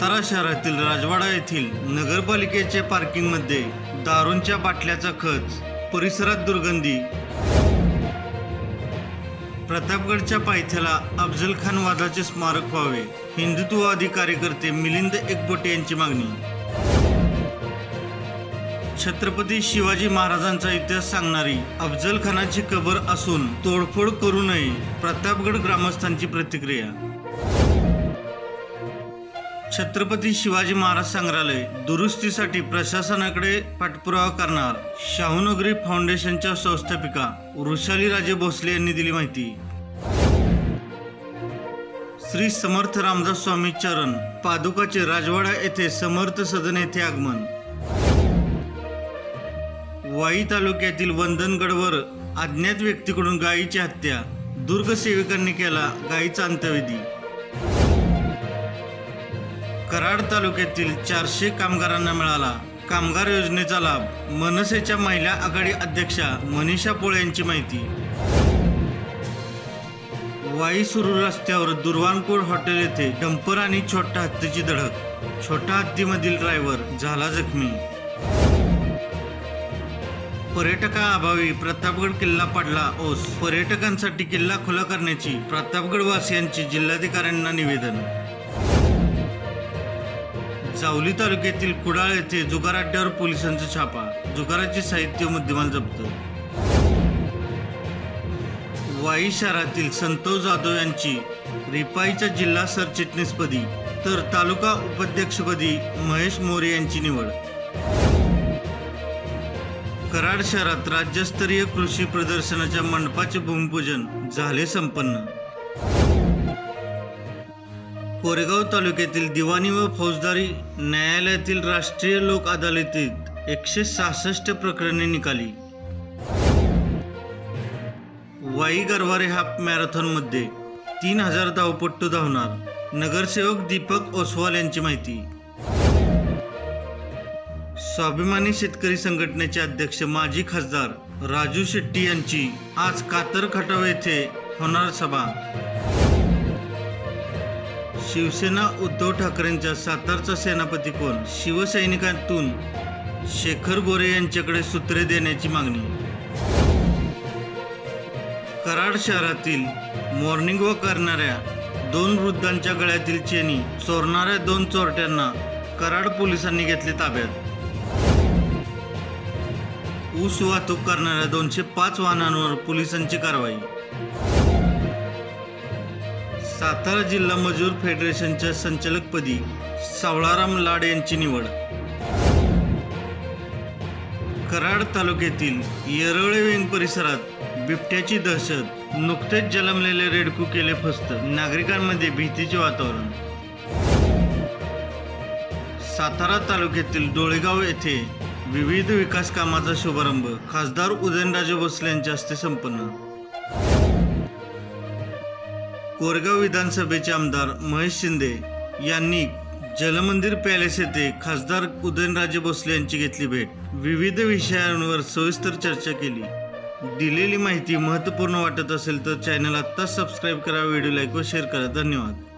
सातारा शहरातील राजवाडा येथील नगरपालिकेचे पार्किंगमध्ये दारूंच्या बाटल्याचा खच, परिसरात दुर्गंधी। प्रतापगडच्या पायथ्याला अफजल खान वादाचे स्मारक व्हावे, हिंदुत्ववादी कार्यकर्ते मिलिंद एकपोटे यांची मागणी। छत्रपति शिवाजी महाराजांचा इतिहास सांगणारी अफजल खानाची कबर असून तोडफोड करू नये, प्रतापगड ग्रामस्थांची प्रतिक्रिया। छत्रपति शिवाजी महाराज संग्रहालय दुरुस्तीसाठी प्रशासनाकडे पाठपुरावा करणार, शाहूनगरी फाउंडेशनच्या संस्थापिका वृशाली राजे भोसले यांनी दिली माहिती। श्री समर्थ रामदास स्वामी चरण पादुकाचे राजवाडा येथे समर्थ सदन येथे आगमन। वाई तालुक्यातील वंदनगडवर अज्ञात व्यक्तीकडून गायीची हत्या, दुर्ग सेविकांनी केला गायीचा अंत्यविधी। कराड तालुक्यातील 400 कामगारांना मिळाला कामगार योजनेचा लाभ, मनसेच्या महिला आघाडी अध्यक्षा मनीषा पोळे यांची माहिती। वाई सुरू रस्त्यावर दुर्वानकोड हॉटेल येथे डंपर आणि छोटा हत्तीची धडक, छोटा हत्तीमधील ड्रायव्हर झाला जखमी। पर्यटकाअभावी प्रतापगड किल्ला पडला ओस, पर्यटकांसाठी किल्ला खुला करण्याची प्रतापगडवासियांची जिल्हाधिकाऱ्यांना निवेदन। जावली तालुक्यातील कुडाळ येथे जुगार अड्ड्यावर पोलिसांचा छापा, जुगाराचे साहित्य मुद्देमाल जप्त। वाई शहरातील संतोष जाधव यांची रिपाईचा जिल्हा सरचिटणीसपदी तर तालुका उपाध्यक्षपदी महेश मोरे यांची निवड। कराड शहरात राज्यस्तरीय कृषी प्रदर्शनाच्या मंडपाचे भूमिपूजन झाले संपन्न। कोरेगाव तालुक्यातील दिवाणी व फौजदारी न्यायालयातील राष्ट्रीय लोक अदालतीत 166 प्रकरणे निकाली। वाई गरवारे हाफ मॅरेथॉनमध्ये 3000 धावपट्टू धावणार, नगरसेवक दीपक ओसवाल यांची माहिती। स्वाभिमानी शेतकरी संघटनेचे अध्यक्ष माजी खासदार राजू शेट्टी यांची आज कातर खटाव येथे होणार सभा। शिवसेना उद्धव ठाकरेंच्या सातारचा सेनापती कोण, शिवसैनिकांतून शेखर गोरे यांच्याकडे सूत्रे देण्याची मागणी। कराड शहरातील मॉर्निंग वॉक करणाऱ्या 2 वृद्धांच्या गळ्यातील चेनी चोरणाऱ्या 2 चोरट्यांना कराड पोलिसांनी घेतले ताब्यात। ऊस वाहतूक करणाऱ्या 205 वाहनांवर पोलिसांची कारवाई। सातारा जिल्हा मजूर फेडरेशनच्या संचालकपदी सावलाराम लाड यांची निवड। कराड तालुक्यातील येरळेवेंग परिसरात बिबट्याची दहशत, नुकतेच जन्मलेले रेडकू केले फस्त, नागरिकांमध्ये भीतीचे वातावरण। सातारा तालुक्यातील डोळेगाव येथे विविध विकास कामाचा शुभारंभ खासदार उदयनराजे भोसले यांच्या हस्ते संपन्न। कोरेगाव विधानसभेचे आमदार महेश शिंदे यांनी जलमंदिर पॅलेस येथे खासदार उदयनराजे भोसले यांची घेतली भेट, विविध विषयांवर सविस्तर चर्चा केली। दिलेली माहिती महत्त्वपूर्ण वाटत असेल तर चॅनल आत्ताच सबस्क्राईब करा, व्हिडिओ लाईक व शेअर करा। धन्यवाद।